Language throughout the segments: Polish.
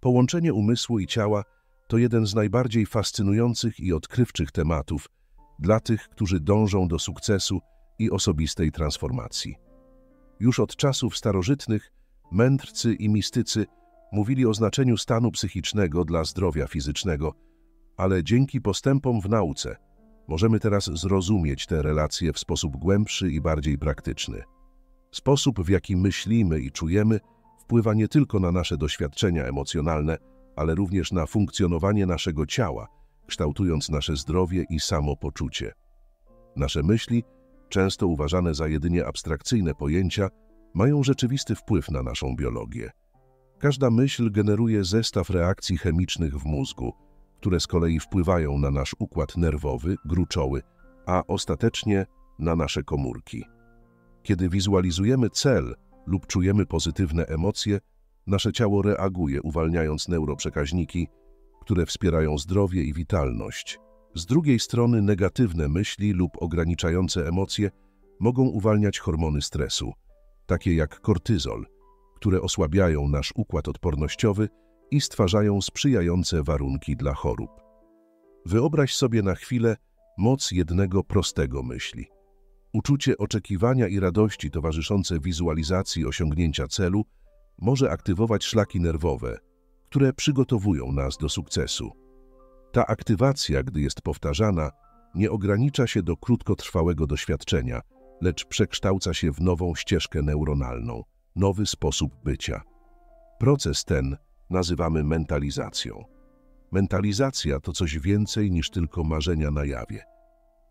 Połączenie umysłu i ciała to jeden z najbardziej fascynujących i odkrywczych tematów dla tych, którzy dążą do sukcesu i osobistej transformacji. Już od czasów starożytnych mędrcy i mistycy mówili o znaczeniu stanu psychicznego dla zdrowia fizycznego, ale dzięki postępom w nauce możemy teraz zrozumieć te relacje w sposób głębszy i bardziej praktyczny. Sposób, w jaki myślimy i czujemy, wpływa nie tylko na nasze doświadczenia emocjonalne, ale również na funkcjonowanie naszego ciała, kształtując nasze zdrowie i samopoczucie. Nasze myśli, często uważane za jedynie abstrakcyjne pojęcia, mają rzeczywisty wpływ na naszą biologię. Każda myśl generuje zestaw reakcji chemicznych w mózgu, które z kolei wpływają na nasz układ nerwowy, gruczoły, a ostatecznie na nasze komórki. Kiedy wizualizujemy cel lub czujemy pozytywne emocje, nasze ciało reaguje, uwalniając neuroprzekaźniki, które wspierają zdrowie i witalność. Z drugiej strony negatywne myśli lub ograniczające emocje mogą uwalniać hormony stresu, takie jak kortyzol, które osłabiają nasz układ odpornościowy i stwarzają sprzyjające warunki dla chorób. Wyobraź sobie na chwilę moc jednego prostego myśli. Uczucie oczekiwania i radości towarzyszące wizualizacji osiągnięcia celu może aktywować szlaki nerwowe, które przygotowują nas do sukcesu. Ta aktywacja, gdy jest powtarzana, nie ogranicza się do krótkotrwałego doświadczenia, lecz przekształca się w nową ścieżkę neuronalną, nowy sposób bycia. Proces ten nazywamy mentalizacją. Mentalizacja to coś więcej niż tylko marzenia na jawie.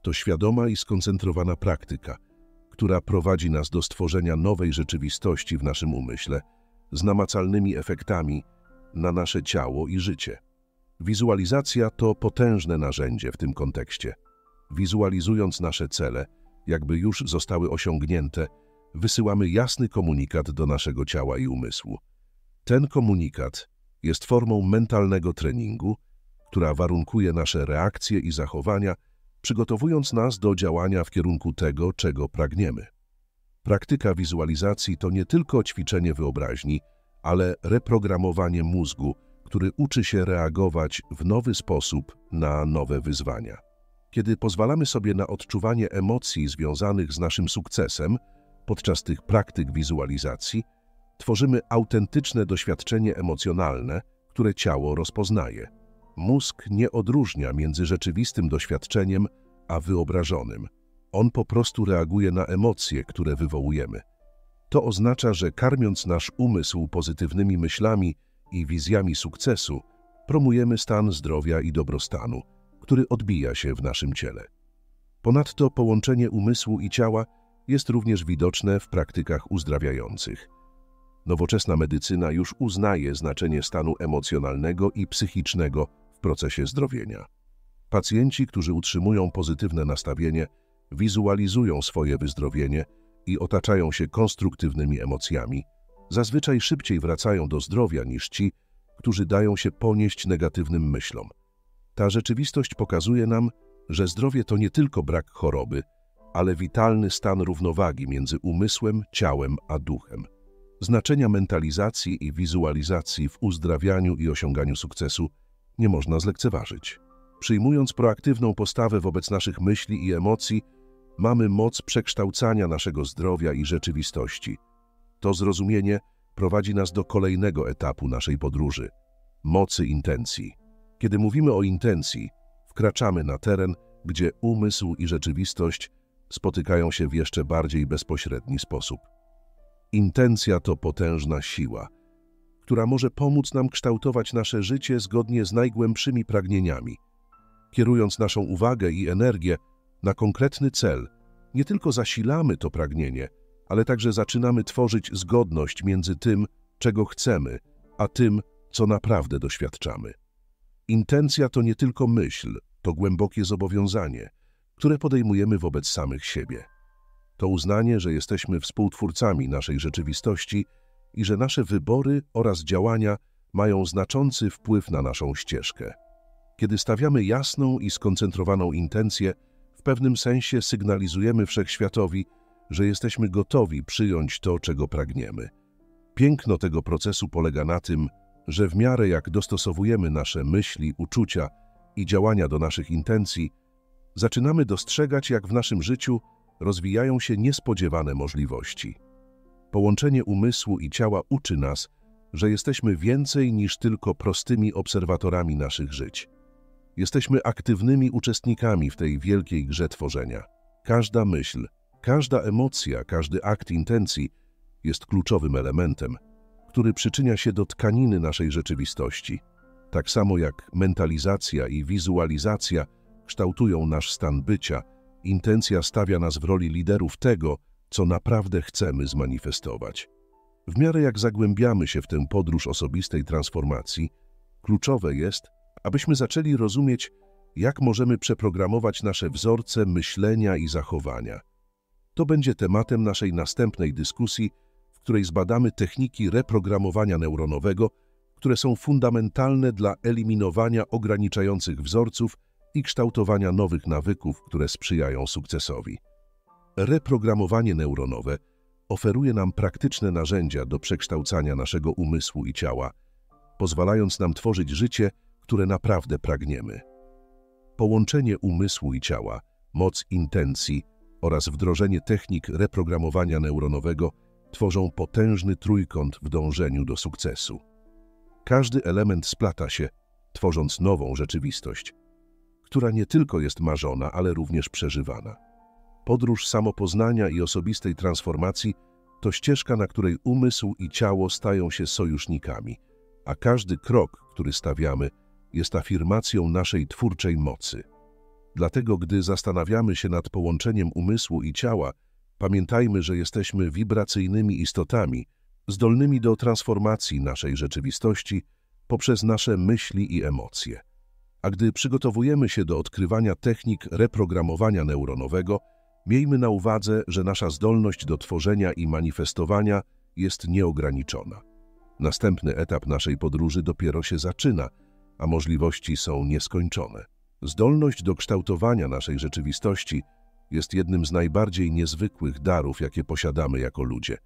To świadoma i skoncentrowana praktyka, która prowadzi nas do stworzenia nowej rzeczywistości w naszym umyśle, z namacalnymi efektami na nasze ciało i życie. Wizualizacja to potężne narzędzie w tym kontekście. Wizualizując nasze cele, jakby już zostały osiągnięte, wysyłamy jasny komunikat do naszego ciała i umysłu. Ten komunikat jest formą mentalnego treningu, która warunkuje nasze reakcje i zachowania, przygotowując nas do działania w kierunku tego, czego pragniemy. Praktyka wizualizacji to nie tylko ćwiczenie wyobraźni, ale reprogramowanie mózgu, który uczy się reagować w nowy sposób na nowe wyzwania. Kiedy pozwalamy sobie na odczuwanie emocji związanych z naszym sukcesem, podczas tych praktyk wizualizacji tworzymy autentyczne doświadczenie emocjonalne, które ciało rozpoznaje. Mózg nie odróżnia między rzeczywistym doświadczeniem a wyobrażonym. On po prostu reaguje na emocje, które wywołujemy. To oznacza, że karmiąc nasz umysł pozytywnymi myślami i wizjami sukcesu, promujemy stan zdrowia i dobrostanu, który odbija się w naszym ciele. Ponadto połączenie umysłu i ciała jest również widoczne w praktykach uzdrawiających. Nowoczesna medycyna już uznaje znaczenie stanu emocjonalnego i psychicznego w procesie zdrowienia. Pacjenci, którzy utrzymują pozytywne nastawienie, wizualizują swoje wyzdrowienie i otaczają się konstruktywnymi emocjami, zazwyczaj szybciej wracają do zdrowia niż ci, którzy dają się ponieść negatywnym myślom. Ta rzeczywistość pokazuje nam, że zdrowie to nie tylko brak choroby, ale witalny stan równowagi między umysłem, ciałem a duchem. Znaczenia mentalizacji i wizualizacji w uzdrawianiu i osiąganiu sukcesu nie można zlekceważyć. Przyjmując proaktywną postawę wobec naszych myśli i emocji, mamy moc przekształcania naszego zdrowia i rzeczywistości. To zrozumienie prowadzi nas do kolejnego etapu naszej podróży – mocy intencji. Kiedy mówimy o intencji, wkraczamy na teren, gdzie umysł i rzeczywistość spotykają się w jeszcze bardziej bezpośredni sposób. Intencja to potężna siła, która może pomóc nam kształtować nasze życie zgodnie z najgłębszymi pragnieniami. Kierując naszą uwagę i energię na konkretny cel, nie tylko zasilamy to pragnienie, ale także zaczynamy tworzyć zgodność między tym, czego chcemy, a tym, co naprawdę doświadczamy. Intencja to nie tylko myśl, to głębokie zobowiązanie, które podejmujemy wobec samych siebie. To uznanie, że jesteśmy współtwórcami naszej rzeczywistości i że nasze wybory oraz działania mają znaczący wpływ na naszą ścieżkę. Kiedy stawiamy jasną i skoncentrowaną intencję, w pewnym sensie sygnalizujemy wszechświatowi, że jesteśmy gotowi przyjąć to, czego pragniemy. Piękno tego procesu polega na tym, że w miarę jak dostosowujemy nasze myśli, uczucia i działania do naszych intencji, zaczynamy dostrzegać, jak w naszym życiu rozwijają się niespodziewane możliwości. Połączenie umysłu i ciała uczy nas, że jesteśmy więcej niż tylko prostymi obserwatorami naszych żyć. Jesteśmy aktywnymi uczestnikami w tej wielkiej grze tworzenia. Każda myśl, każda emocja, każdy akt intencji jest kluczowym elementem, który przyczynia się do tkaniny naszej rzeczywistości. Tak samo jak mentalizacja i wizualizacja kształtują nasz stan bycia, intencja stawia nas w roli liderów tego, co naprawdę chcemy zmanifestować. W miarę jak zagłębiamy się w tę podróż osobistej transformacji, kluczowe jest, abyśmy zaczęli rozumieć, jak możemy przeprogramować nasze wzorce myślenia i zachowania. To będzie tematem naszej następnej dyskusji, w której zbadamy techniki reprogramowania neuronowego, które są fundamentalne dla eliminowania ograniczających wzorców i kształtowania nowych nawyków, które sprzyjają sukcesowi. Reprogramowanie neuronowe oferuje nam praktyczne narzędzia do przekształcania naszego umysłu i ciała, pozwalając nam tworzyć życie, które naprawdę pragniemy. Połączenie umysłu i ciała, moc intencji oraz wdrożenie technik reprogramowania neuronowego tworzą potężny trójkąt w dążeniu do sukcesu. Każdy element splata się, tworząc nową rzeczywistość, która nie tylko jest marzona, ale również przeżywana. Podróż samopoznania i osobistej transformacji to ścieżka, na której umysł i ciało stają się sojusznikami, a każdy krok, który stawiamy, jest afirmacją naszej twórczej mocy. Dlatego, gdy zastanawiamy się nad połączeniem umysłu i ciała, pamiętajmy, że jesteśmy wibracyjnymi istotami, zdolnymi do transformacji naszej rzeczywistości poprzez nasze myśli i emocje. A gdy przygotowujemy się do odkrywania technik reprogramowania neuronowego, miejmy na uwadze, że nasza zdolność do tworzenia i manifestowania jest nieograniczona. Następny etap naszej podróży dopiero się zaczyna, a możliwości są nieskończone. Zdolność do kształtowania naszej rzeczywistości jest jednym z najbardziej niezwykłych darów, jakie posiadamy jako ludzie.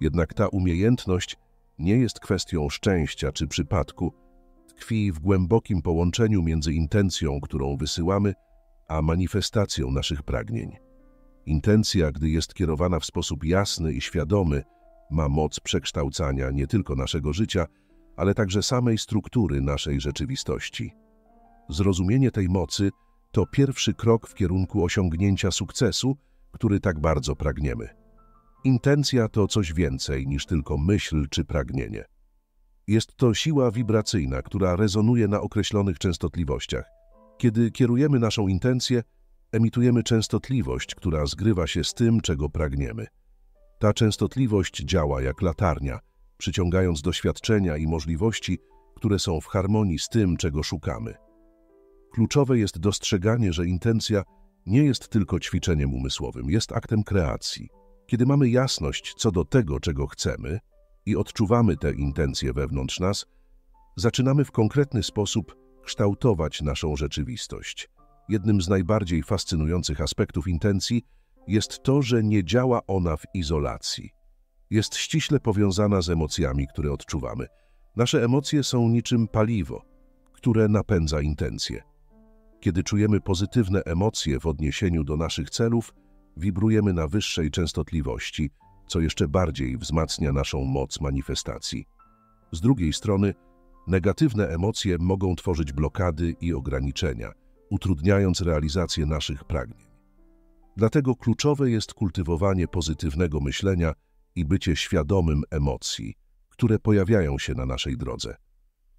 Jednak ta umiejętność nie jest kwestią szczęścia czy przypadku, tkwi w głębokim połączeniu między intencją, którą wysyłamy, a manifestacją naszych pragnień. Intencja, gdy jest kierowana w sposób jasny i świadomy, ma moc przekształcania nie tylko naszego życia, ale także samej struktury naszej rzeczywistości. Zrozumienie tej mocy to pierwszy krok w kierunku osiągnięcia sukcesu, który tak bardzo pragniemy. Intencja to coś więcej niż tylko myśl czy pragnienie. Jest to siła wibracyjna, która rezonuje na określonych częstotliwościach. Kiedy kierujemy naszą intencję, emitujemy częstotliwość, która zgrywa się z tym, czego pragniemy. Ta częstotliwość działa jak latarnia, przyciągając doświadczenia i możliwości, które są w harmonii z tym, czego szukamy. Kluczowe jest dostrzeganie, że intencja nie jest tylko ćwiczeniem umysłowym, jest aktem kreacji. Kiedy mamy jasność co do tego, czego chcemy i odczuwamy te intencje wewnątrz nas, zaczynamy w konkretny sposób kształtować naszą rzeczywistość. Jednym z najbardziej fascynujących aspektów intencji jest to, że nie działa ona w izolacji. Jest ściśle powiązana z emocjami, które odczuwamy. Nasze emocje są niczym paliwo, które napędza intencje. Kiedy czujemy pozytywne emocje w odniesieniu do naszych celów, wibrujemy na wyższej częstotliwości, co jeszcze bardziej wzmacnia naszą moc manifestacji. Z drugiej strony, negatywne emocje mogą tworzyć blokady i ograniczenia, utrudniając realizację naszych pragnień. Dlatego kluczowe jest kultywowanie pozytywnego myślenia i bycie świadomym emocji, które pojawiają się na naszej drodze.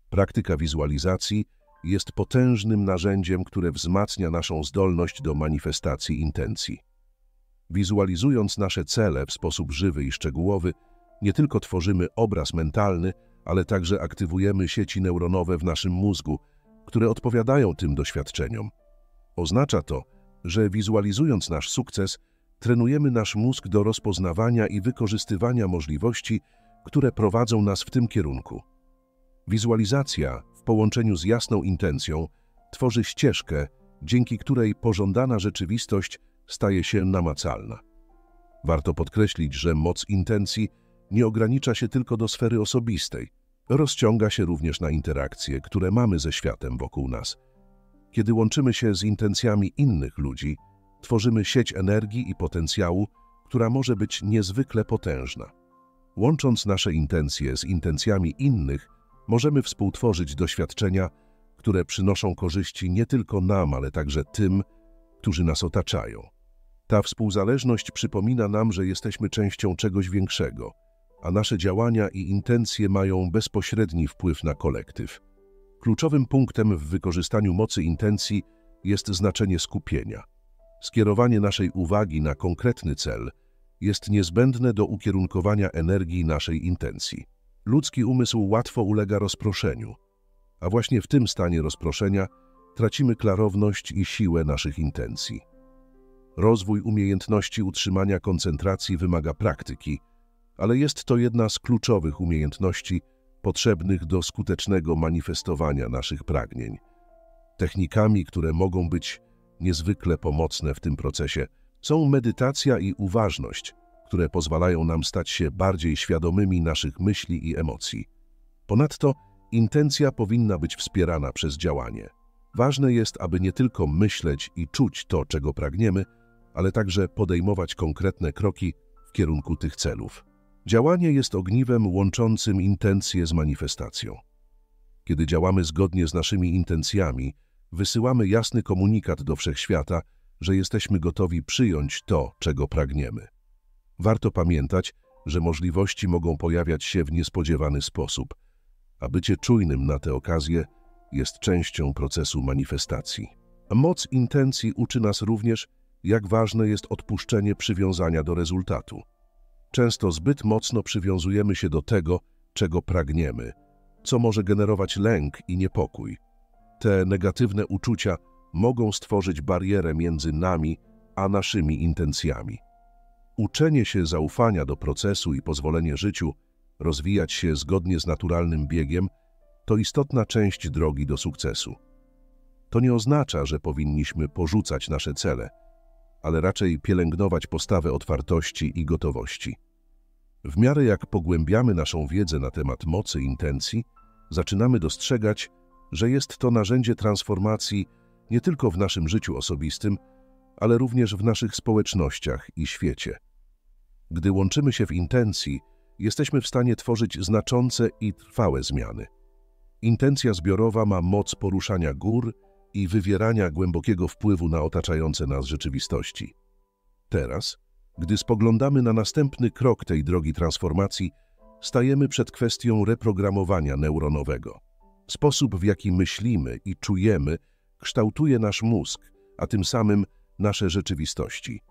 Praktyka wizualizacji jest potężnym narzędziem, które wzmacnia naszą zdolność do manifestacji intencji. Wizualizując nasze cele w sposób żywy i szczegółowy, nie tylko tworzymy obraz mentalny, ale także aktywujemy sieci neuronowe w naszym mózgu, które odpowiadają tym doświadczeniom. Oznacza to, że wizualizując nasz sukces, trenujemy nasz mózg do rozpoznawania i wykorzystywania możliwości, które prowadzą nas w tym kierunku. Wizualizacja w połączeniu z jasną intencją tworzy ścieżkę, dzięki której pożądana rzeczywistość staje się namacalna. Warto podkreślić, że moc intencji nie ogranicza się tylko do sfery osobistej. rozciąga się również na interakcje, które mamy ze światem wokół nas. Kiedy łączymy się z intencjami innych ludzi, tworzymy sieć energii i potencjału, która może być niezwykle potężna. Łącząc nasze intencje z intencjami innych, możemy współtworzyć doświadczenia, które przynoszą korzyści nie tylko nam, ale także tym, którzy nas otaczają. Ta współzależność przypomina nam, że jesteśmy częścią czegoś większego, a nasze działania i intencje mają bezpośredni wpływ na kolektyw. Kluczowym punktem w wykorzystaniu mocy intencji jest znaczenie skupienia. Skierowanie naszej uwagi na konkretny cel jest niezbędne do ukierunkowania energii naszej intencji. Ludzki umysł łatwo ulega rozproszeniu, a właśnie w tym stanie rozproszenia tracimy klarowność i siłę naszych intencji. Rozwój umiejętności utrzymania koncentracji wymaga praktyki, ale jest to jedna z kluczowych umiejętności potrzebnych do skutecznego manifestowania naszych pragnień. Technikami, które mogą być niezwykle pomocne w tym procesie, są medytacja i uważność, które pozwalają nam stać się bardziej świadomymi naszych myśli i emocji. Ponadto intencja powinna być wspierana przez działanie. Ważne jest, aby nie tylko myśleć i czuć to, czego pragniemy, ale także podejmować konkretne kroki w kierunku tych celów. Działanie jest ogniwem łączącym intencje z manifestacją. Kiedy działamy zgodnie z naszymi intencjami, wysyłamy jasny komunikat do wszechświata, że jesteśmy gotowi przyjąć to, czego pragniemy. Warto pamiętać, że możliwości mogą pojawiać się w niespodziewany sposób, a bycie czujnym na te okazje jest częścią procesu manifestacji. A moc intencji uczy nas również, jak ważne jest odpuszczenie przywiązania do rezultatu. Często zbyt mocno przywiązujemy się do tego, czego pragniemy, co może generować lęk i niepokój. Te negatywne uczucia mogą stworzyć barierę między nami a naszymi intencjami. Uczenie się zaufania do procesu i pozwolenie życiu rozwijać się zgodnie z naturalnym biegiem to istotna część drogi do sukcesu. To nie oznacza, że powinniśmy porzucać nasze cele, ale raczej pielęgnować postawę otwartości i gotowości. W miarę jak pogłębiamy naszą wiedzę na temat mocy intencji, zaczynamy dostrzegać, że jest to narzędzie transformacji nie tylko w naszym życiu osobistym, ale również w naszych społecznościach i świecie. Gdy łączymy się w intencji, jesteśmy w stanie tworzyć znaczące i trwałe zmiany. Intencja zbiorowa ma moc poruszania gór i wywierania głębokiego wpływu na otaczające nas rzeczywistości. Teraz, gdy spoglądamy na następny krok tej drogi transformacji, stajemy przed kwestią reprogramowania neuronowego. Sposób, w jaki myślimy i czujemy, kształtuje nasz mózg, a tym samym nasze rzeczywistości.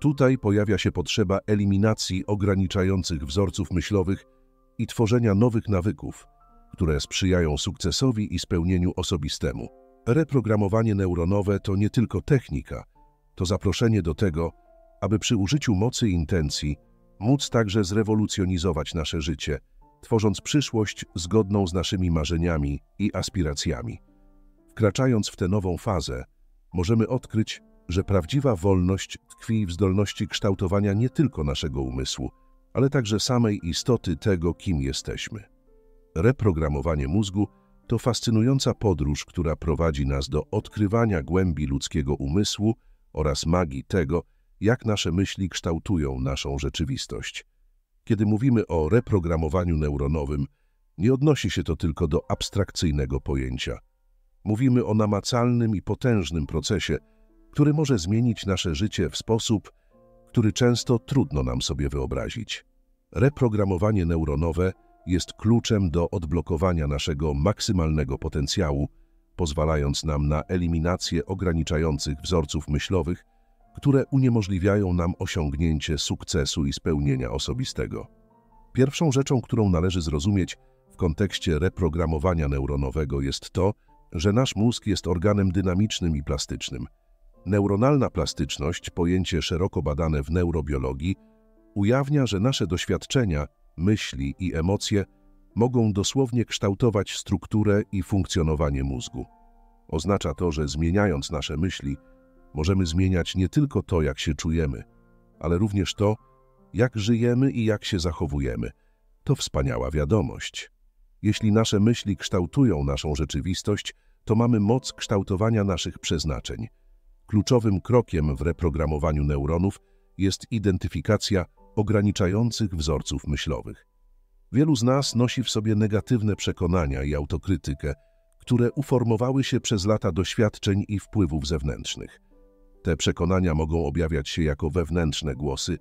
Tutaj pojawia się potrzeba eliminacji ograniczających wzorców myślowych i tworzenia nowych nawyków, które sprzyjają sukcesowi i spełnieniu osobistemu. Reprogramowanie neuronowe to nie tylko technika, to zaproszenie do tego, aby przy użyciu mocy intencji móc także zrewolucjonizować nasze życie, tworząc przyszłość zgodną z naszymi marzeniami i aspiracjami. Wkraczając w tę nową fazę, możemy odkryć, że prawdziwa wolność tkwi w zdolności kształtowania nie tylko naszego umysłu, ale także samej istoty tego, kim jesteśmy. Reprogramowanie mózgu to fascynująca podróż, która prowadzi nas do odkrywania głębi ludzkiego umysłu oraz magii tego, jak nasze myśli kształtują naszą rzeczywistość. Kiedy mówimy o reprogramowaniu neuronowym, nie odnosi się to tylko do abstrakcyjnego pojęcia. Mówimy o namacalnym i potężnym procesie, który może zmienić nasze życie w sposób, który często trudno nam sobie wyobrazić. Reprogramowanie neuronowe jest kluczem do odblokowania naszego maksymalnego potencjału, pozwalając nam na eliminację ograniczających wzorców myślowych, które uniemożliwiają nam osiągnięcie sukcesu i spełnienia osobistego. Pierwszą rzeczą, którą należy zrozumieć w kontekście reprogramowania neuronowego jest to, że nasz mózg jest organem dynamicznym i plastycznym. Neuronalna plastyczność, pojęcie szeroko badane w neurobiologii, ujawnia, że nasze doświadczenia, myśli i emocje mogą dosłownie kształtować strukturę i funkcjonowanie mózgu. Oznacza to, że zmieniając nasze myśli, możemy zmieniać nie tylko to, jak się czujemy, ale również to, jak żyjemy i jak się zachowujemy. To wspaniała wiadomość. Jeśli nasze myśli kształtują naszą rzeczywistość, to mamy moc kształtowania naszych przeznaczeń. Kluczowym krokiem w reprogramowaniu neuronów jest identyfikacja ograniczających wzorców myślowych. Wielu z nas nosi w sobie negatywne przekonania i autokrytykę, które uformowały się przez lata doświadczeń i wpływów zewnętrznych. Te przekonania mogą objawiać się jako wewnętrzne głosy,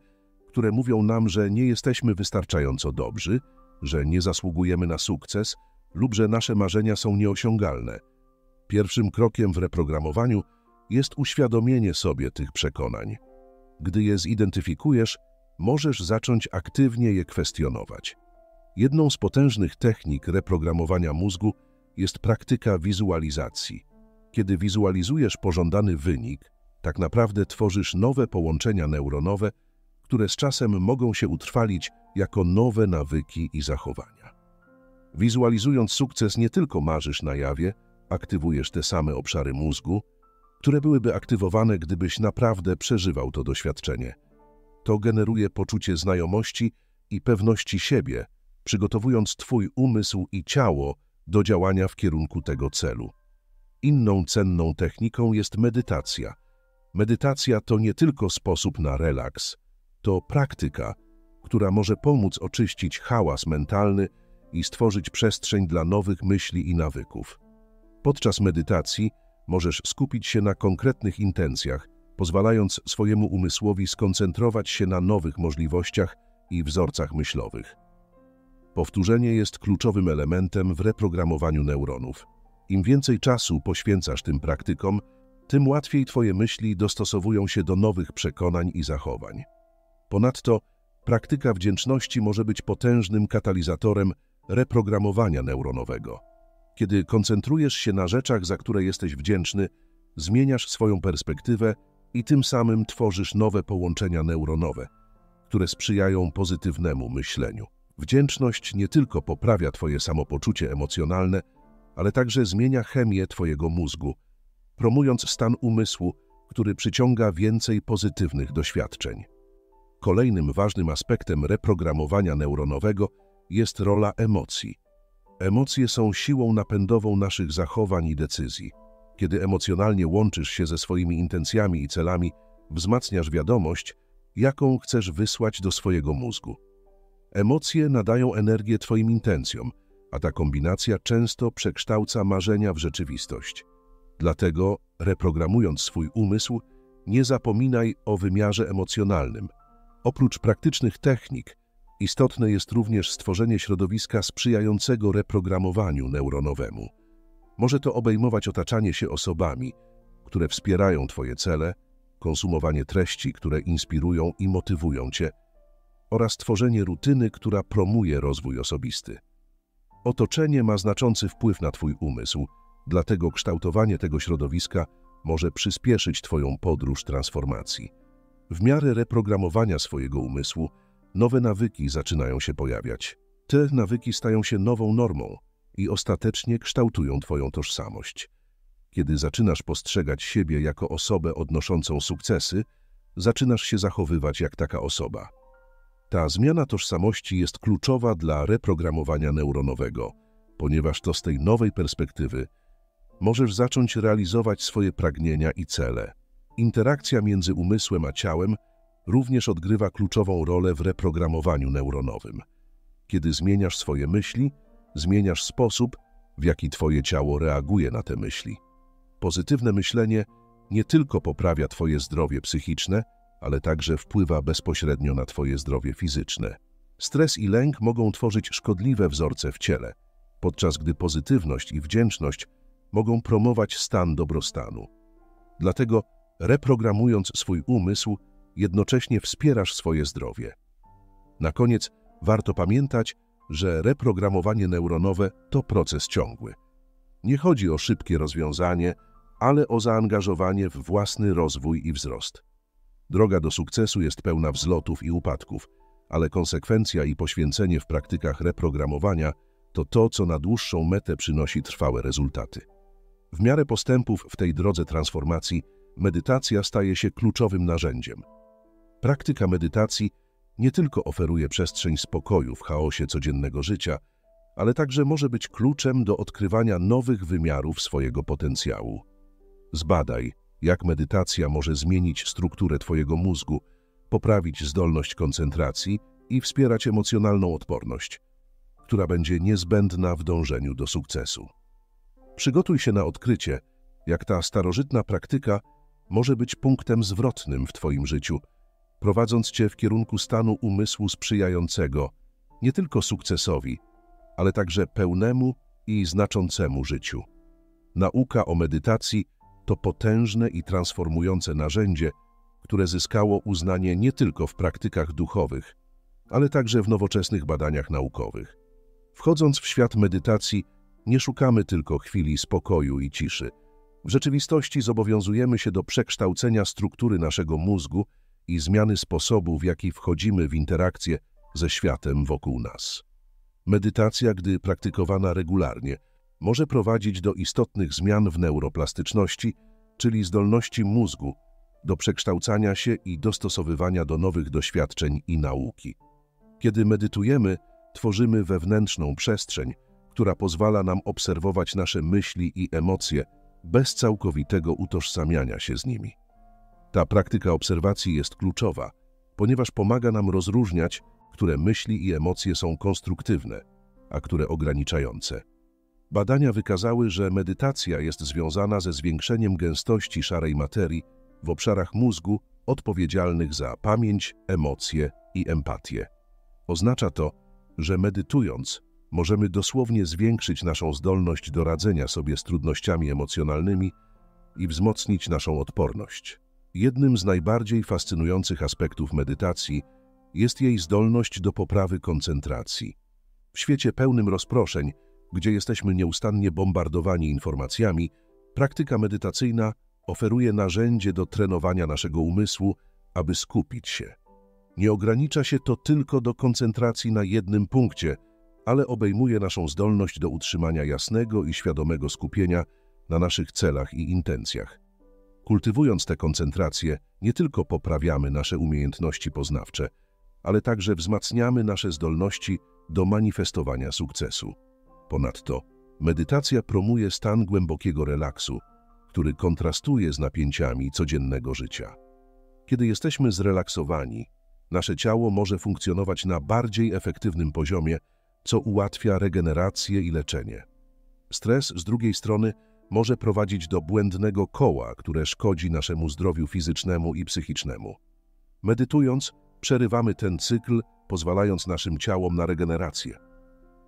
które mówią nam, że nie jesteśmy wystarczająco dobrzy, że nie zasługujemy na sukces lub że nasze marzenia są nieosiągalne. Pierwszym krokiem w reprogramowaniu jest uświadomienie sobie tych przekonań. Gdy je zidentyfikujesz, możesz zacząć aktywnie je kwestionować. Jedną z potężnych technik reprogramowania mózgu jest praktyka wizualizacji. Kiedy wizualizujesz pożądany wynik, tak naprawdę tworzysz nowe połączenia neuronowe, które z czasem mogą się utrwalić jako nowe nawyki i zachowania. Wizualizując sukces, nie tylko marzysz na jawie, aktywujesz te same obszary mózgu, które byłyby aktywowane, gdybyś naprawdę przeżywał to doświadczenie. To generuje poczucie znajomości i pewności siebie, przygotowując twój umysł i ciało do działania w kierunku tego celu. Inną cenną techniką jest medytacja. Medytacja to nie tylko sposób na relaks, to praktyka, która może pomóc oczyścić hałas mentalny i stworzyć przestrzeń dla nowych myśli i nawyków. Podczas medytacji możesz skupić się na konkretnych intencjach, pozwalając swojemu umysłowi skoncentrować się na nowych możliwościach i wzorcach myślowych. Powtórzenie jest kluczowym elementem w reprogramowaniu neuronów. Im więcej czasu poświęcasz tym praktykom, tym łatwiej twoje myśli dostosowują się do nowych przekonań i zachowań. Ponadto praktyka wdzięczności może być potężnym katalizatorem reprogramowania neuronowego. Kiedy koncentrujesz się na rzeczach, za które jesteś wdzięczny, zmieniasz swoją perspektywę i tym samym tworzysz nowe połączenia neuronowe, które sprzyjają pozytywnemu myśleniu. Wdzięczność nie tylko poprawia twoje samopoczucie emocjonalne, ale także zmienia chemię twojego mózgu, promując stan umysłu, który przyciąga więcej pozytywnych doświadczeń. Kolejnym ważnym aspektem reprogramowania neuronowego jest rola emocji. Emocje są siłą napędową naszych zachowań i decyzji. Kiedy emocjonalnie łączysz się ze swoimi intencjami i celami, wzmacniasz wiadomość, jaką chcesz wysłać do swojego mózgu. Emocje nadają energię twoim intencjom, a ta kombinacja często przekształca marzenia w rzeczywistość. Dlatego, reprogramując swój umysł, nie zapominaj o wymiarze emocjonalnym. Oprócz praktycznych technik, istotne jest również stworzenie środowiska sprzyjającego reprogramowaniu neuronowemu. Może to obejmować otaczanie się osobami, które wspierają twoje cele, konsumowanie treści, które inspirują i motywują cię, oraz tworzenie rutyny, która promuje rozwój osobisty. Otoczenie ma znaczący wpływ na twój umysł, dlatego kształtowanie tego środowiska może przyspieszyć twoją podróż transformacji. W miarę reprogramowania swojego umysłu nowe nawyki zaczynają się pojawiać. Te nawyki stają się nową normą i ostatecznie kształtują twoją tożsamość. Kiedy zaczynasz postrzegać siebie jako osobę odnoszącą sukcesy, zaczynasz się zachowywać jak taka osoba. Ta zmiana tożsamości jest kluczowa dla reprogramowania neuronowego, ponieważ to z tej nowej perspektywy możesz zacząć realizować swoje pragnienia i cele. Interakcja między umysłem a ciałem również odgrywa kluczową rolę w reprogramowaniu neuronowym. Kiedy zmieniasz swoje myśli, zmieniasz sposób, w jaki twoje ciało reaguje na te myśli. Pozytywne myślenie nie tylko poprawia twoje zdrowie psychiczne, ale także wpływa bezpośrednio na twoje zdrowie fizyczne. Stres i lęk mogą tworzyć szkodliwe wzorce w ciele, podczas gdy pozytywność i wdzięczność mogą promować stan dobrostanu. Dlatego, reprogramując swój umysł, jednocześnie wspierasz swoje zdrowie. Na koniec warto pamiętać, że reprogramowanie neuronowe to proces ciągły. Nie chodzi o szybkie rozwiązanie, ale o zaangażowanie w własny rozwój i wzrost. Droga do sukcesu jest pełna wzlotów i upadków, ale konsekwencja i poświęcenie w praktykach reprogramowania to to, co na dłuższą metę przynosi trwałe rezultaty. W miarę postępów w tej drodze transformacji medytacja staje się kluczowym narzędziem. Praktyka medytacji nie tylko oferuje przestrzeń spokoju w chaosie codziennego życia, ale także może być kluczem do odkrywania nowych wymiarów swojego potencjału. Zbadaj, jak medytacja może zmienić strukturę twojego mózgu, poprawić zdolność koncentracji i wspierać emocjonalną odporność, która będzie niezbędna w dążeniu do sukcesu. Przygotuj się na odkrycie, jak ta starożytna praktyka może być punktem zwrotnym w twoim życiu, prowadząc cię w kierunku stanu umysłu sprzyjającego nie tylko sukcesowi, ale także pełnemu i znaczącemu życiu. Nauka o medytacji to potężne i transformujące narzędzie, które zyskało uznanie nie tylko w praktykach duchowych, ale także w nowoczesnych badaniach naukowych. Wchodząc w świat medytacji, nie szukamy tylko chwili spokoju i ciszy. W rzeczywistości zobowiązujemy się do przekształcenia struktury naszego mózgu i zmiany sposobu, w jaki wchodzimy w interakcję ze światem wokół nas. Medytacja, gdy praktykowana regularnie, może prowadzić do istotnych zmian w neuroplastyczności, czyli zdolności mózgu do przekształcania się i dostosowywania do nowych doświadczeń i nauki. Kiedy medytujemy, tworzymy wewnętrzną przestrzeń, która pozwala nam obserwować nasze myśli i emocje bez całkowitego utożsamiania się z nimi. Ta praktyka obserwacji jest kluczowa, ponieważ pomaga nam rozróżniać, które myśli i emocje są konstruktywne, a które ograniczające. Badania wykazały, że medytacja jest związana ze zwiększeniem gęstości szarej materii w obszarach mózgu odpowiedzialnych za pamięć, emocje i empatię. Oznacza to, że medytując możemy dosłownie zwiększyć naszą zdolność do radzenia sobie z trudnościami emocjonalnymi i wzmocnić naszą odporność. Jednym z najbardziej fascynujących aspektów medytacji jest jej zdolność do poprawy koncentracji. W świecie pełnym rozproszeń, gdzie jesteśmy nieustannie bombardowani informacjami, praktyka medytacyjna oferuje narzędzie do trenowania naszego umysłu, aby skupić się. Nie ogranicza się to tylko do koncentracji na jednym punkcie, ale obejmuje naszą zdolność do utrzymania jasnego i świadomego skupienia na naszych celach i intencjach. Kultywując tę koncentrację, nie tylko poprawiamy nasze umiejętności poznawcze, ale także wzmacniamy nasze zdolności do manifestowania sukcesu. Ponadto, medytacja promuje stan głębokiego relaksu, który kontrastuje z napięciami codziennego życia. Kiedy jesteśmy zrelaksowani, nasze ciało może funkcjonować na bardziej efektywnym poziomie, co ułatwia regenerację i leczenie. Stres, z drugiej strony, może prowadzić do błędnego koła, które szkodzi naszemu zdrowiu fizycznemu i psychicznemu. Medytując, przerywamy ten cykl, pozwalając naszym ciałom na regenerację.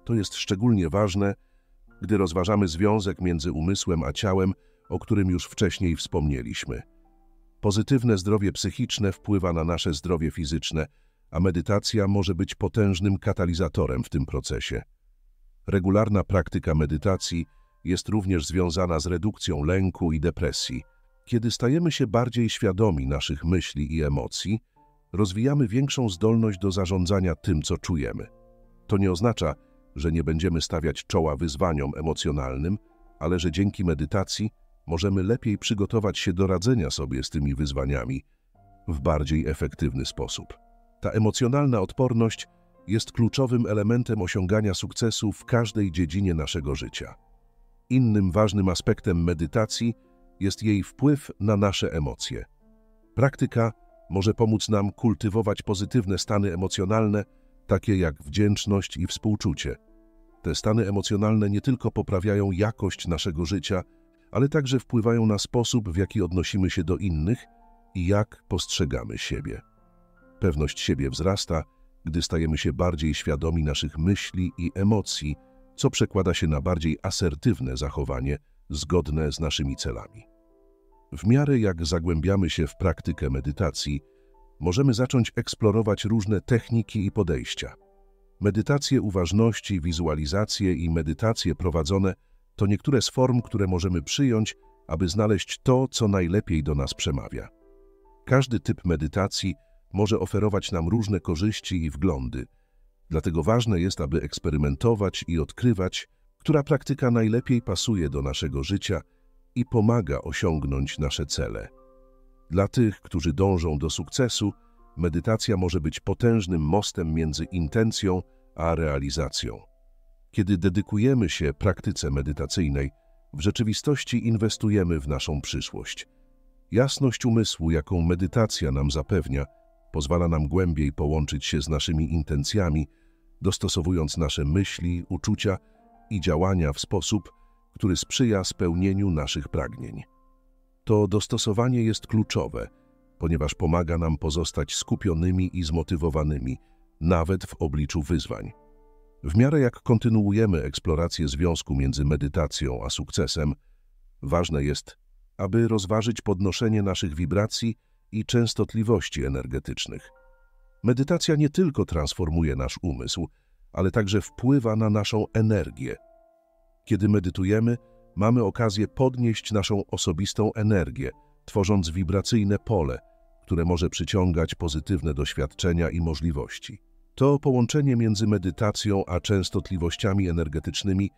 To jest szczególnie ważne, gdy rozważamy związek między umysłem a ciałem, o którym już wcześniej wspomnieliśmy. Pozytywne zdrowie psychiczne wpływa na nasze zdrowie fizyczne, a medytacja może być potężnym katalizatorem w tym procesie. Regularna praktyka medytacji jest również związana z redukcją lęku i depresji. Kiedy stajemy się bardziej świadomi naszych myśli i emocji, rozwijamy większą zdolność do zarządzania tym, co czujemy. To nie oznacza, że nie będziemy stawiać czoła wyzwaniom emocjonalnym, ale że dzięki medytacji możemy lepiej przygotować się do radzenia sobie z tymi wyzwaniami w bardziej efektywny sposób. Ta emocjonalna odporność jest kluczowym elementem osiągania sukcesu w każdej dziedzinie naszego życia. Innym ważnym aspektem medytacji jest jej wpływ na nasze emocje. Praktyka może pomóc nam kultywować pozytywne stany emocjonalne, takie jak wdzięczność i współczucie. Te stany emocjonalne nie tylko poprawiają jakość naszego życia, ale także wpływają na sposób, w jaki odnosimy się do innych i jak postrzegamy siebie. Pewność siebie wzrasta, gdy stajemy się bardziej świadomi naszych myśli i emocji, co przekłada się na bardziej asertywne zachowanie zgodne z naszymi celami. W miarę jak zagłębiamy się w praktykę medytacji, możemy zacząć eksplorować różne techniki i podejścia. Medytacje uważności, wizualizacje i medytacje prowadzone to niektóre z form, które możemy przyjąć, aby znaleźć to, co najlepiej do nas przemawia. Każdy typ medytacji może oferować nam różne korzyści i wglądy, dlatego ważne jest, aby eksperymentować i odkrywać, która praktyka najlepiej pasuje do naszego życia i pomaga osiągnąć nasze cele. Dla tych, którzy dążą do sukcesu, medytacja może być potężnym mostem między intencją a realizacją. Kiedy dedykujemy się praktyce medytacyjnej, w rzeczywistości inwestujemy w naszą przyszłość. Jasność umysłu, jaką medytacja nam zapewnia, pozwala nam głębiej połączyć się z naszymi intencjami, dostosowując nasze myśli, uczucia i działania w sposób, który sprzyja spełnieniu naszych pragnień. To dostosowanie jest kluczowe, ponieważ pomaga nam pozostać skupionymi i zmotywowanymi, nawet w obliczu wyzwań. W miarę jak kontynuujemy eksplorację związku między medytacją a sukcesem, ważne jest, aby rozważyć podnoszenie naszych wibracji i częstotliwości energetycznych. Medytacja nie tylko transformuje nasz umysł, ale także wpływa na naszą energię. Kiedy medytujemy, mamy okazję podnieść naszą osobistą energię, tworząc wibracyjne pole, które może przyciągać pozytywne doświadczenia i możliwości. To połączenie między medytacją a częstotliwościami energetycznymi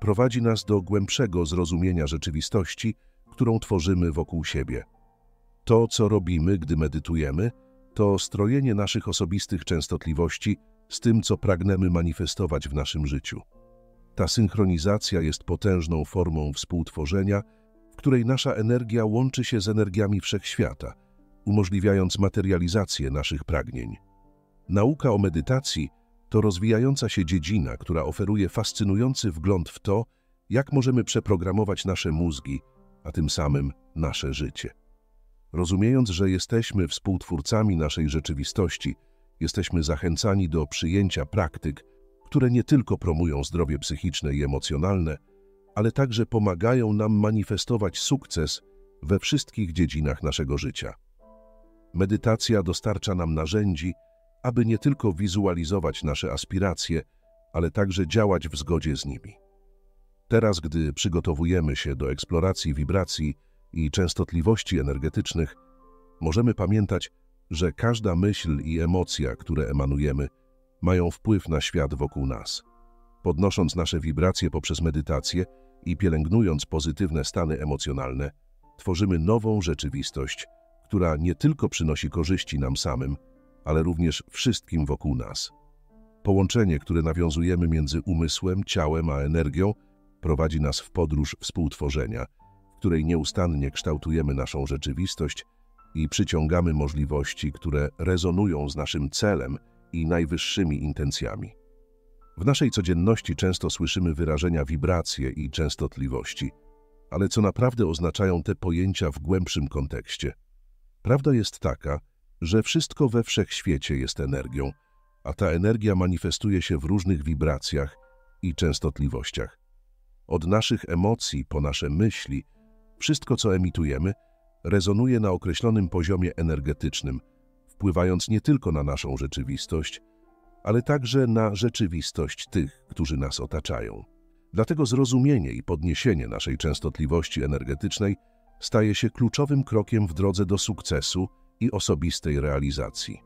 prowadzi nas do głębszego zrozumienia rzeczywistości, którą tworzymy wokół siebie. To, co robimy, gdy medytujemy, to strojenie naszych osobistych częstotliwości z tym, co pragniemy manifestować w naszym życiu. Ta synchronizacja jest potężną formą współtworzenia, w której nasza energia łączy się z energiami wszechświata, umożliwiając materializację naszych pragnień. Nauka o medytacji to rozwijająca się dziedzina, która oferuje fascynujący wgląd w to, jak możemy przeprogramować nasze mózgi, a tym samym nasze życie. Rozumiejąc, że jesteśmy współtwórcami naszej rzeczywistości, jesteśmy zachęcani do przyjęcia praktyk, które nie tylko promują zdrowie psychiczne i emocjonalne, ale także pomagają nam manifestować sukces we wszystkich dziedzinach naszego życia. Medytacja dostarcza nam narzędzi, aby nie tylko wizualizować nasze aspiracje, ale także działać w zgodzie z nimi. Teraz, gdy przygotowujemy się do eksploracji wibracji i częstotliwości energetycznych, możemy pamiętać, że każda myśl i emocja, które emanujemy, mają wpływ na świat wokół nas. Podnosząc nasze wibracje poprzez medytację i pielęgnując pozytywne stany emocjonalne, tworzymy nową rzeczywistość, która nie tylko przynosi korzyści nam samym, ale również wszystkim wokół nas. Połączenie, które nawiązujemy między umysłem, ciałem a energią, prowadzi nas w podróż współtworzenia, w której nieustannie kształtujemy naszą rzeczywistość i przyciągamy możliwości, które rezonują z naszym celem i najwyższymi intencjami. W naszej codzienności często słyszymy wyrażenia wibracje i częstotliwości, ale co naprawdę oznaczają te pojęcia w głębszym kontekście? Prawda jest taka, że wszystko we wszechświecie jest energią, a ta energia manifestuje się w różnych wibracjach i częstotliwościach. Od naszych emocji po nasze myśli, wszystko co emitujemy, rezonuje na określonym poziomie energetycznym, wpływając nie tylko na naszą rzeczywistość, ale także na rzeczywistość tych, którzy nas otaczają. Dlatego zrozumienie i podniesienie naszej częstotliwości energetycznej staje się kluczowym krokiem w drodze do sukcesu i osobistej realizacji.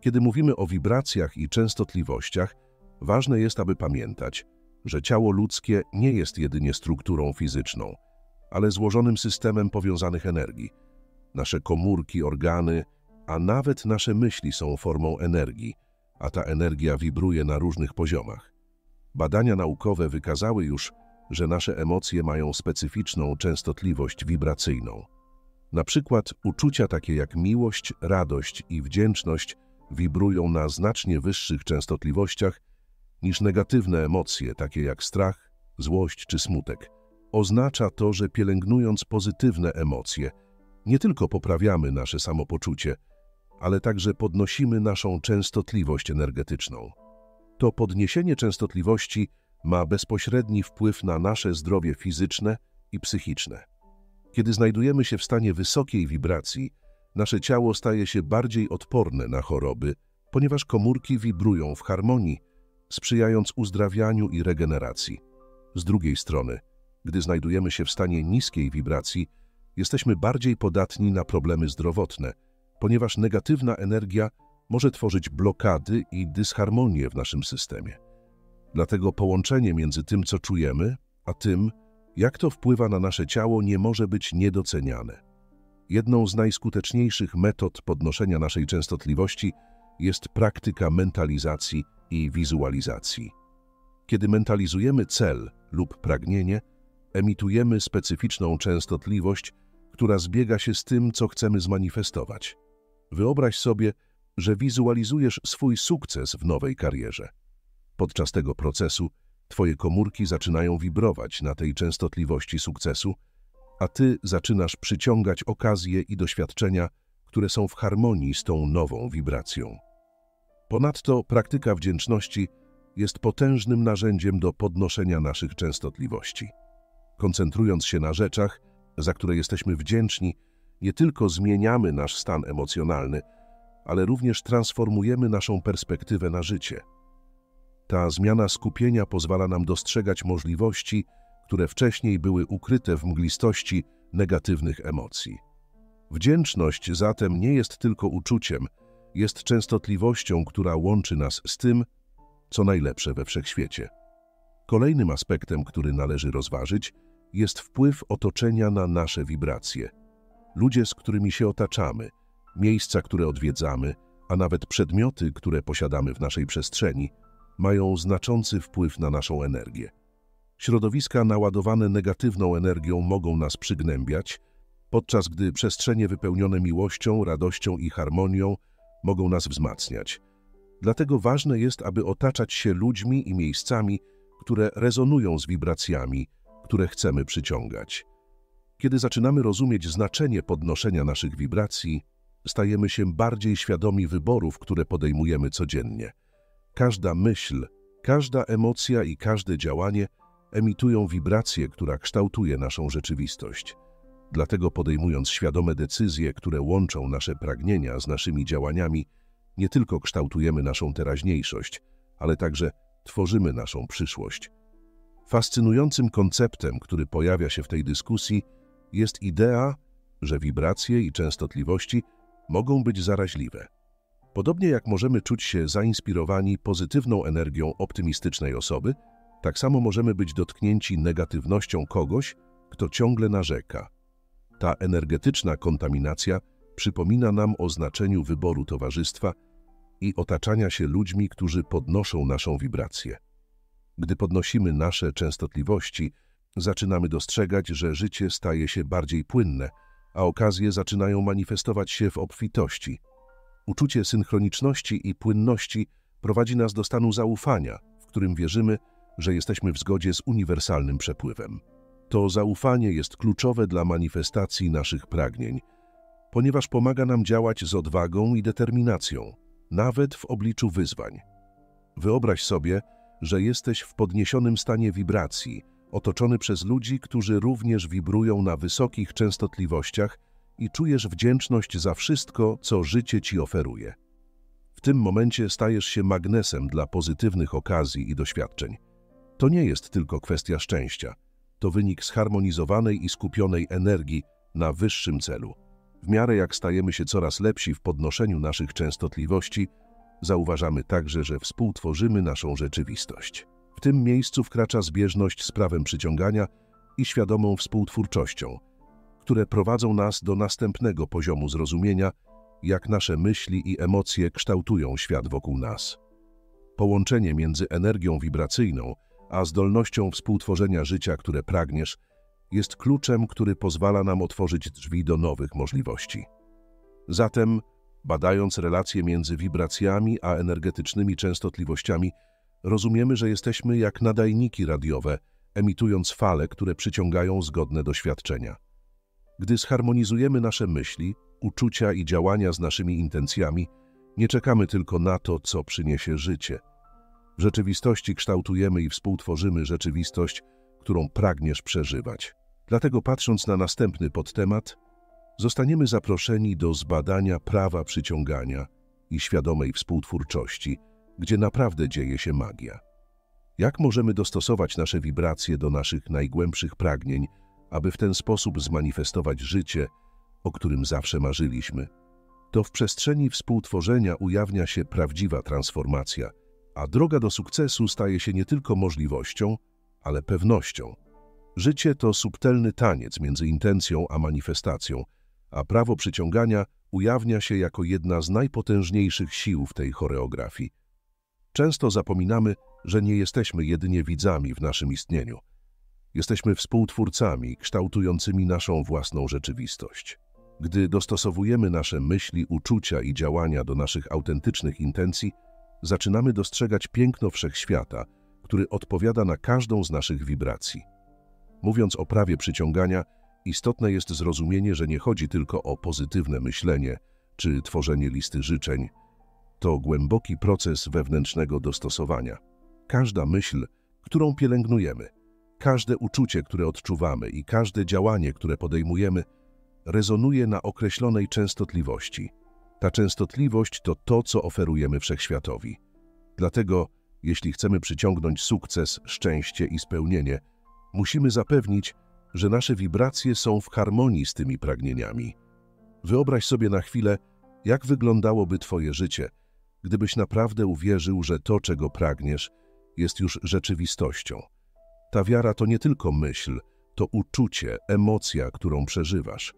Kiedy mówimy o wibracjach i częstotliwościach, ważne jest, aby pamiętać, że ciało ludzkie nie jest jedynie strukturą fizyczną, ale złożonym systemem powiązanych energii. Nasze komórki, organy, a nawet nasze myśli są formą energii, a ta energia wibruje na różnych poziomach. Badania naukowe wykazały już, że nasze emocje mają specyficzną częstotliwość wibracyjną. Na przykład uczucia takie jak miłość, radość i wdzięczność wibrują na znacznie wyższych częstotliwościach niż negatywne emocje takie jak strach, złość czy smutek. Oznacza to, że pielęgnując pozytywne emocje, nie tylko poprawiamy nasze samopoczucie, ale także podnosimy naszą częstotliwość energetyczną. To podniesienie częstotliwości ma bezpośredni wpływ na nasze zdrowie fizyczne i psychiczne. Kiedy znajdujemy się w stanie wysokiej wibracji, nasze ciało staje się bardziej odporne na choroby, ponieważ komórki wibrują w harmonii, sprzyjając uzdrawianiu i regeneracji. Z drugiej strony, gdy znajdujemy się w stanie niskiej wibracji, jesteśmy bardziej podatni na problemy zdrowotne, ponieważ negatywna energia może tworzyć blokady i dysharmonię w naszym systemie. Dlatego połączenie między tym, co czujemy, a tym, jak to wpływa na nasze ciało, nie może być niedoceniane. Jedną z najskuteczniejszych metod podnoszenia naszej częstotliwości jest praktyka mentalizacji i wizualizacji. Kiedy mentalizujemy cel lub pragnienie, emitujemy specyficzną częstotliwość, która zbiega się z tym, co chcemy zmanifestować. Wyobraź sobie, że wizualizujesz swój sukces w nowej karierze. Podczas tego procesu twoje komórki zaczynają wibrować na tej częstotliwości sukcesu, a ty zaczynasz przyciągać okazje i doświadczenia, które są w harmonii z tą nową wibracją. Ponadto praktyka wdzięczności jest potężnym narzędziem do podnoszenia naszych częstotliwości. Koncentrując się na rzeczach, za które jesteśmy wdzięczni, nie tylko zmieniamy nasz stan emocjonalny, ale również transformujemy naszą perspektywę na życie. Ta zmiana skupienia pozwala nam dostrzegać możliwości, które wcześniej były ukryte w mglistości negatywnych emocji. Wdzięczność zatem nie jest tylko uczuciem, jest częstotliwością, która łączy nas z tym, co najlepsze we wszechświecie. Kolejnym aspektem, który należy rozważyć, jest wpływ otoczenia na nasze wibracje. Ludzie, z którymi się otaczamy, miejsca, które odwiedzamy, a nawet przedmioty, które posiadamy w naszej przestrzeni, mają znaczący wpływ na naszą energię. Środowiska naładowane negatywną energią mogą nas przygnębiać, podczas gdy przestrzenie wypełnione miłością, radością i harmonią mogą nas wzmacniać. Dlatego ważne jest, aby otaczać się ludźmi i miejscami, które rezonują z wibracjami, które chcemy przyciągać. Kiedy zaczynamy rozumieć znaczenie podnoszenia naszych wibracji, stajemy się bardziej świadomi wyborów, które podejmujemy codziennie. Każda myśl, każda emocja i każde działanie emitują wibrację, która kształtuje naszą rzeczywistość. Dlatego podejmując świadome decyzje, które łączą nasze pragnienia z naszymi działaniami, nie tylko kształtujemy naszą teraźniejszość, ale także tworzymy naszą przyszłość. Fascynującym konceptem, który pojawia się w tej dyskusji, jest idea, że wibracje i częstotliwości mogą być zaraźliwe. Podobnie jak możemy czuć się zainspirowani pozytywną energią optymistycznej osoby, tak samo możemy być dotknięci negatywnością kogoś, kto ciągle narzeka. Ta energetyczna kontaminacja przypomina nam o znaczeniu wyboru towarzystwa i otaczania się ludźmi, którzy podnoszą naszą wibrację. Gdy podnosimy nasze częstotliwości, zaczynamy dostrzegać, że życie staje się bardziej płynne, a okazje zaczynają manifestować się w obfitości. Uczucie synchroniczności i płynności prowadzi nas do stanu zaufania, w którym wierzymy, że jesteśmy w zgodzie z uniwersalnym przepływem. To zaufanie jest kluczowe dla manifestacji naszych pragnień, ponieważ pomaga nam działać z odwagą i determinacją, nawet w obliczu wyzwań. Wyobraź sobie, że jesteś w podniesionym stanie wibracji, otoczony przez ludzi, którzy również wibrują na wysokich częstotliwościach i czujesz wdzięczność za wszystko, co życie ci oferuje. W tym momencie stajesz się magnesem dla pozytywnych okazji i doświadczeń. To nie jest tylko kwestia szczęścia. To wynik zharmonizowanej i skupionej energii na wyższym celu. W miarę jak stajemy się coraz lepsi w podnoszeniu naszych częstotliwości, zauważamy także, że współtworzymy naszą rzeczywistość. W tym miejscu wkracza zbieżność z prawem przyciągania i świadomą współtwórczością, które prowadzą nas do następnego poziomu zrozumienia, jak nasze myśli i emocje kształtują świat wokół nas. Połączenie między energią wibracyjną a zdolnością współtworzenia życia, które pragniesz, jest kluczem, który pozwala nam otworzyć drzwi do nowych możliwości. Zatem, badając relacje między wibracjami a energetycznymi częstotliwościami, rozumiemy, że jesteśmy jak nadajniki radiowe, emitując fale, które przyciągają zgodne doświadczenia. Gdy zharmonizujemy nasze myśli, uczucia i działania z naszymi intencjami, nie czekamy tylko na to, co przyniesie życie. W rzeczywistości kształtujemy i współtworzymy rzeczywistość, którą pragniesz przeżywać. Dlatego patrząc na następny podtemat, zostaniemy zaproszeni do zbadania prawa przyciągania i świadomej współtwórczości, gdzie naprawdę dzieje się magia. Jak możemy dostosować nasze wibracje do naszych najgłębszych pragnień, aby w ten sposób zmanifestować życie, o którym zawsze marzyliśmy? To w przestrzeni współtworzenia ujawnia się prawdziwa transformacja, a droga do sukcesu staje się nie tylko możliwością, ale pewnością. Życie to subtelny taniec między intencją a manifestacją, a prawo przyciągania ujawnia się jako jedna z najpotężniejszych sił w tej choreografii. Często zapominamy, że nie jesteśmy jedynie widzami w naszym istnieniu. Jesteśmy współtwórcami kształtującymi naszą własną rzeczywistość. Gdy dostosowujemy nasze myśli, uczucia i działania do naszych autentycznych intencji, zaczynamy dostrzegać piękno wszechświata, który odpowiada na każdą z naszych wibracji. Mówiąc o prawie przyciągania, istotne jest zrozumienie, że nie chodzi tylko o pozytywne myślenie czy tworzenie listy życzeń. To głęboki proces wewnętrznego dostosowania. Każda myśl, którą pielęgnujemy, każde uczucie, które odczuwamy i każde działanie, które podejmujemy, rezonuje na określonej częstotliwości. Ta częstotliwość to to, co oferujemy wszechświatowi. Dlatego, jeśli chcemy przyciągnąć sukces, szczęście i spełnienie, musimy zapewnić, że nasze wibracje są w harmonii z tymi pragnieniami. Wyobraź sobie na chwilę, jak wyglądałoby Twoje życie, gdybyś naprawdę uwierzył, że to, czego pragniesz, jest już rzeczywistością. Ta wiara to nie tylko myśl, to uczucie, emocja, którą przeżywasz.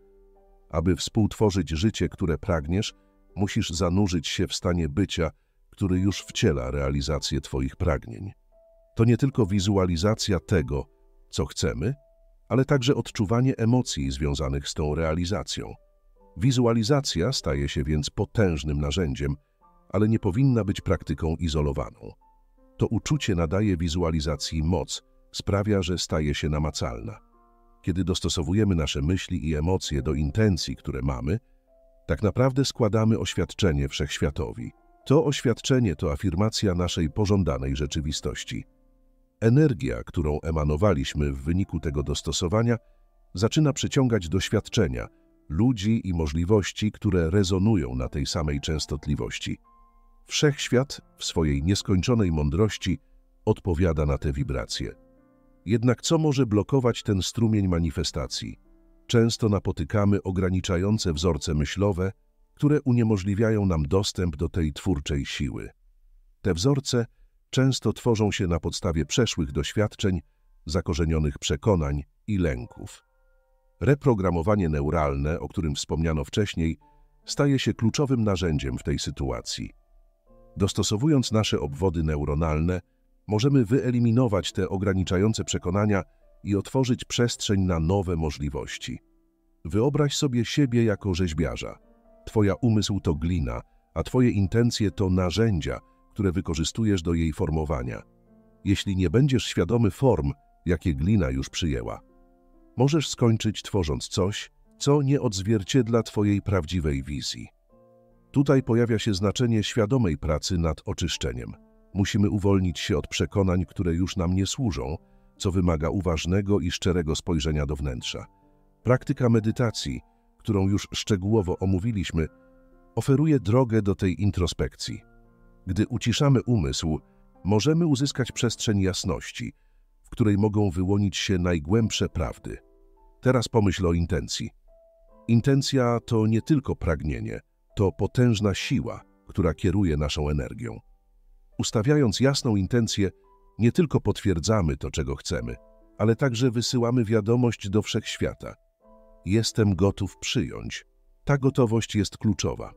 Aby współtworzyć życie, które pragniesz, musisz zanurzyć się w stanie bycia, który już wciela realizację Twoich pragnień. To nie tylko wizualizacja tego, co chcemy, ale także odczuwanie emocji związanych z tą realizacją. Wizualizacja staje się więc potężnym narzędziem, ale nie powinna być praktyką izolowaną. To uczucie nadaje wizualizacji moc, sprawia, że staje się namacalna. Kiedy dostosowujemy nasze myśli i emocje do intencji, które mamy, tak naprawdę składamy oświadczenie wszechświatowi. To oświadczenie to afirmacja naszej pożądanej rzeczywistości. Energia, którą emanowaliśmy w wyniku tego dostosowania, zaczyna przyciągać doświadczenia, ludzi i możliwości, które rezonują na tej samej częstotliwości. Wszechświat w swojej nieskończonej mądrości odpowiada na te wibracje. Jednak co może blokować ten strumień manifestacji? Często napotykamy ograniczające wzorce myślowe, które uniemożliwiają nam dostęp do tej twórczej siły. Te wzorce często tworzą się na podstawie przeszłych doświadczeń, zakorzenionych przekonań i lęków. Reprogramowanie neuralne, o którym wspomniano wcześniej, staje się kluczowym narzędziem w tej sytuacji. Dostosowując nasze obwody neuronalne, możemy wyeliminować te ograniczające przekonania i otworzyć przestrzeń na nowe możliwości. Wyobraź sobie siebie jako rzeźbiarza. Twoja umysł to glina, a Twoje intencje to narzędzia, które wykorzystujesz do jej formowania. Jeśli nie będziesz świadomy form, jakie glina już przyjęła, możesz skończyć tworząc coś, co nie odzwierciedla Twojej prawdziwej wizji. Tutaj pojawia się znaczenie świadomej pracy nad oczyszczeniem. Musimy uwolnić się od przekonań, które już nam nie służą, co wymaga uważnego i szczerego spojrzenia do wnętrza. Praktyka medytacji, którą już szczegółowo omówiliśmy, oferuje drogę do tej introspekcji. Gdy uciszamy umysł, możemy uzyskać przestrzeń jasności, w której mogą wyłonić się najgłębsze prawdy. Teraz pomyśl o intencji. Intencja to nie tylko pragnienie, to potężna siła, która kieruje naszą energią. Ustawiając jasną intencję, nie tylko potwierdzamy to, czego chcemy, ale także wysyłamy wiadomość do wszechświata. Jestem gotów przyjąć. Ta gotowość jest kluczowa.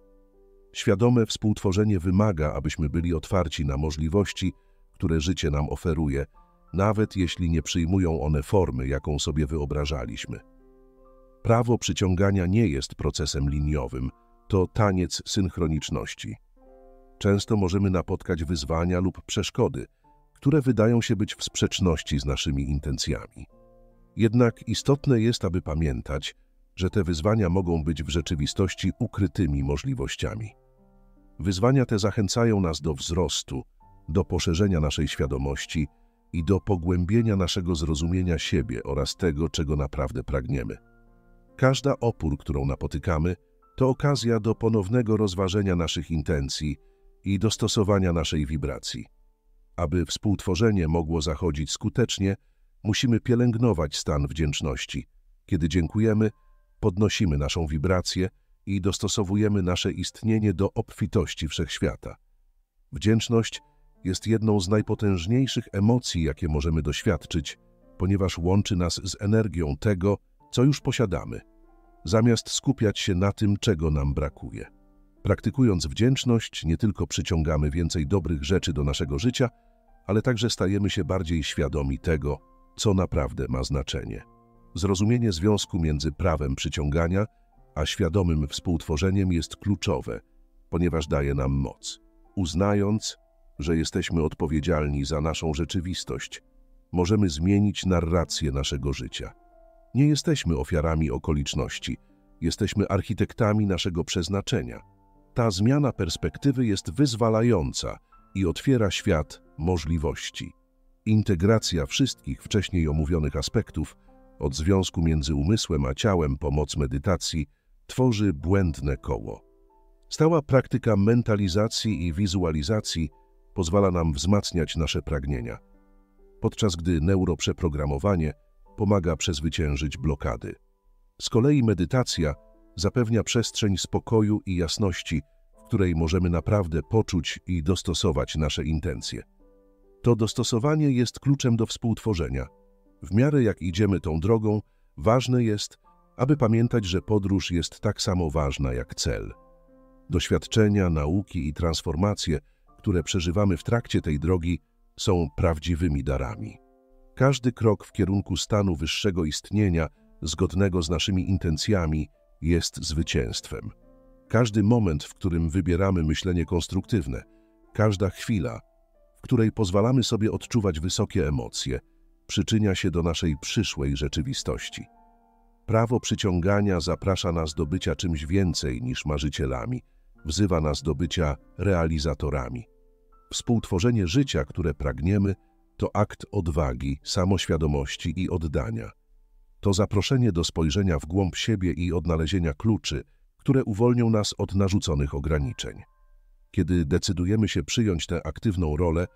Świadome współtworzenie wymaga, abyśmy byli otwarci na możliwości, które życie nam oferuje, nawet jeśli nie przyjmują one formy, jaką sobie wyobrażaliśmy. Prawo przyciągania nie jest procesem liniowym, to taniec synchroniczności. Często możemy napotkać wyzwania lub przeszkody, które wydają się być w sprzeczności z naszymi intencjami. Jednak istotne jest, aby pamiętać, że te wyzwania mogą być w rzeczywistości ukrytymi możliwościami. Wyzwania te zachęcają nas do wzrostu, do poszerzenia naszej świadomości i do pogłębienia naszego zrozumienia siebie oraz tego, czego naprawdę pragniemy. Każda opór, którą napotykamy, to okazja do ponownego rozważenia naszych intencji i dostosowania naszej wibracji. Aby współtworzenie mogło zachodzić skutecznie, musimy pielęgnować stan wdzięczności. Kiedy dziękujemy, podnosimy naszą wibrację i dostosowujemy nasze istnienie do obfitości wszechświata. Wdzięczność jest jedną z najpotężniejszych emocji, jakie możemy doświadczyć, ponieważ łączy nas z energią tego, co już posiadamy, zamiast skupiać się na tym, czego nam brakuje. Praktykując wdzięczność, nie tylko przyciągamy więcej dobrych rzeczy do naszego życia, ale także stajemy się bardziej świadomi tego, co naprawdę ma znaczenie. Zrozumienie związku między prawem przyciągania a świadomym współtworzeniem jest kluczowe, ponieważ daje nam moc. Uznając, że jesteśmy odpowiedzialni za naszą rzeczywistość, możemy zmienić narrację naszego życia. Nie jesteśmy ofiarami okoliczności, jesteśmy architektami naszego przeznaczenia. Ta zmiana perspektywy jest wyzwalająca i otwiera świat możliwości. Integracja wszystkich wcześniej omówionych aspektów, od związku między umysłem a ciałem po moc medytacji, tworzy błędne koło. Stała praktyka mentalizacji i wizualizacji pozwala nam wzmacniać nasze pragnienia, podczas gdy neuroprzeprogramowanie pomaga przezwyciężyć blokady. Z kolei medytacja zapewnia przestrzeń spokoju i jasności, w której możemy naprawdę poczuć i dostosować nasze intencje. To dostosowanie jest kluczem do współtworzenia. W miarę jak idziemy tą drogą, ważne jest, aby pamiętać, że podróż jest tak samo ważna jak cel. Doświadczenia, nauki i transformacje, które przeżywamy w trakcie tej drogi, są prawdziwymi darami. Każdy krok w kierunku stanu wyższego istnienia, zgodnego z naszymi intencjami, jest zwycięstwem. Każdy moment, w którym wybieramy myślenie konstruktywne, każda chwila, w której pozwalamy sobie odczuwać wysokie emocje, przyczynia się do naszej przyszłej rzeczywistości. Prawo przyciągania zaprasza nas do bycia czymś więcej niż marzycielami, wzywa nas do bycia realizatorami. Współtworzenie życia, które pragniemy, to akt odwagi, samoświadomości i oddania. To zaproszenie do spojrzenia w głąb siebie i odnalezienia kluczy, które uwolnią nas od narzuconych ograniczeń. Kiedy decydujemy się przyjąć tę aktywną rolę,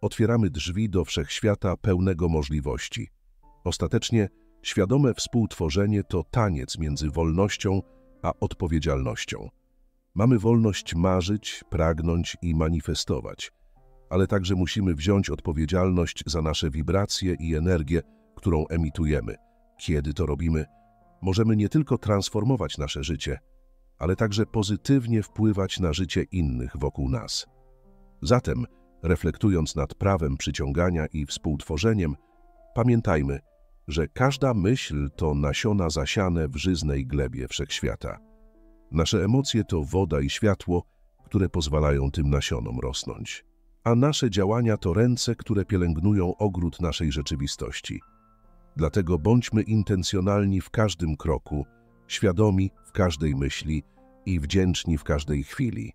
otwieramy drzwi do wszechświata pełnego możliwości. Ostatecznie świadome współtworzenie to taniec między wolnością a odpowiedzialnością. Mamy wolność marzyć, pragnąć i manifestować, ale także musimy wziąć odpowiedzialność za nasze wibracje i energię, którą emitujemy. Kiedy to robimy, możemy nie tylko transformować nasze życie, ale także pozytywnie wpływać na życie innych wokół nas. Zatem, reflektując nad prawem przyciągania i współtworzeniem, pamiętajmy, że każda myśl to nasiona zasiane w żyznej glebie wszechświata. Nasze emocje to woda i światło, które pozwalają tym nasionom rosnąć. A nasze działania to ręce, które pielęgnują ogród naszej rzeczywistości. Dlatego bądźmy intencjonalni w każdym kroku, świadomi w każdej myśli i wdzięczni w każdej chwili.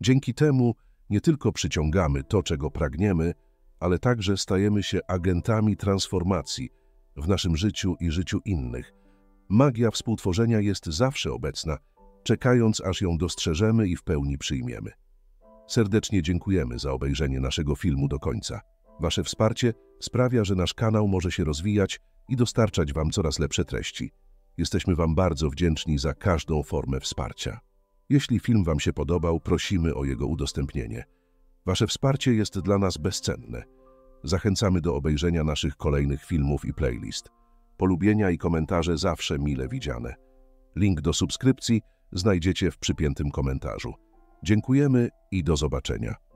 Dzięki temu nie tylko przyciągamy to, czego pragniemy, ale także stajemy się agentami transformacji w naszym życiu i życiu innych. Magia współtworzenia jest zawsze obecna, czekając, aż ją dostrzeżemy i w pełni przyjmiemy. Serdecznie dziękujemy za obejrzenie naszego filmu do końca. Wasze wsparcie sprawia, że nasz kanał może się rozwijać i dostarczać Wam coraz lepsze treści. Jesteśmy Wam bardzo wdzięczni za każdą formę wsparcia. Jeśli film Wam się podobał, prosimy o jego udostępnienie. Wasze wsparcie jest dla nas bezcenne. Zachęcamy do obejrzenia naszych kolejnych filmów i playlist. Polubienia i komentarze zawsze mile widziane. Link do subskrypcji znajdziecie w przypiętym komentarzu. Dziękujemy i do zobaczenia.